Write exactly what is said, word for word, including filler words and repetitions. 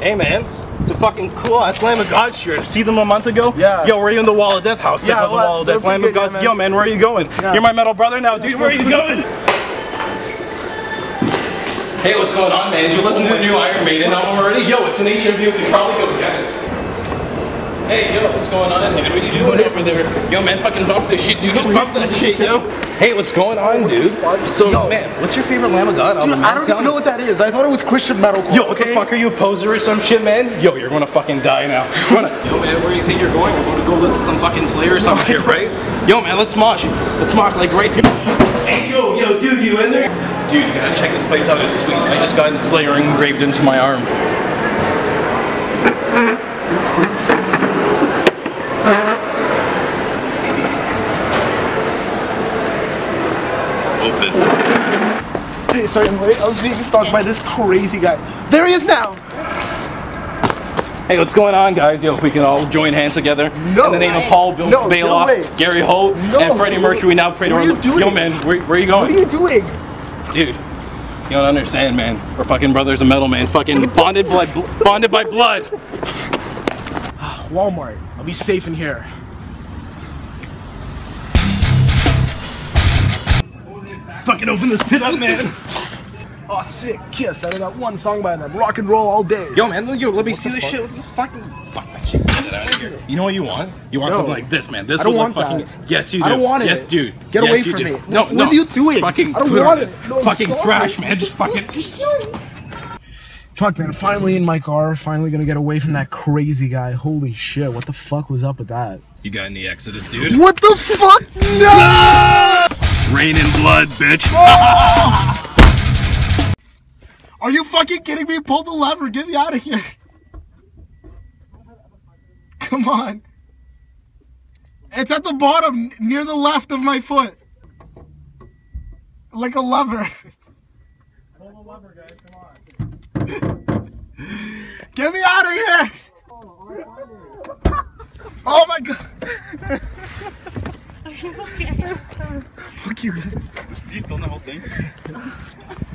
Hey man, it's a fucking cool ass Lamb of God shirt. See them a month ago? Yeah. Yo, were you in the Wall of Death house? Yeah, that was well, the Wall of Death. Lamb of God. Yeah, yo man, where are you going? Yeah. You're my metal brother now, dude. Where are you going? Hey, what's going on, man? Did you listen to the new Iron Maiden album already? Yo, it's an H M V. You can probably go get it. Hey, yo, what's going on, dude? What are you doing over there? Yo, man, fucking bump this shit, dude. Just bump that shit, yo. Hey, what's going on, dude? So, yo, man, what's your favorite Lamb of God album? Dude, I don't even know what that is. I thought it was Christian metalcore. Yo, what okay? the fuck are you, a poser or some shit, man? Yo, you're gonna fucking die now. Gonna... Yo, man, where do you think you're going? We're gonna go listen to some fucking Slayer or some shit, right? Yo, man, let's mosh. Let's mosh, like, right here. Hey, yo, yo, dude, you in there? Dude, you gotta check this place out. It's sweet. I just got Slayer engraved into my arm. Hey, sorry I'm late. I was being stalked by this crazy guy. There he is now! Hey, what's going on, guys? Yo, if we can all join hands together. No! In the name of Paul, Bill, no, bail off, away. Gary Holt, no, and Freddie Mercury now pray to our Lord. Yo, man, where, where are you going? What are you doing? Dude, you don't understand, man. We're fucking brothers of metal, man. Fucking bonded, blood, bonded by blood. Walmart. I'll be safe in here. Fucking open this pit up, man. Oh, sick. Kiss. I got one song by them. Rock and roll all day. Yo, man. Yo, let me see this shit. What the fucking... Fuck that shit. Get it out of here. You know what you want? You want no. something like this, man. This one look fucking... That. Yes, you do. I don't want it. Yes, dude. Get yes, away from do. me. No, what, no. What are you doing? Fucking I don't want it. No, fucking crash, man. Just fucking... Fuck, man. Finally in my car. Finally gonna get away from that crazy guy. Holy shit. What the fuck was up with that? You got any Exodus, dude? What the fuck? No! Rain and blood, bitch. Oh! Are you fucking kidding me? Pull the lever. Get me out of here. Come on. It's at the bottom, near the left of my foot. Like a lever. Pull the lever, guys. Come on. Get me out of here. Oh my god. Are you okay? Fuck you guys. Did you film the whole thing?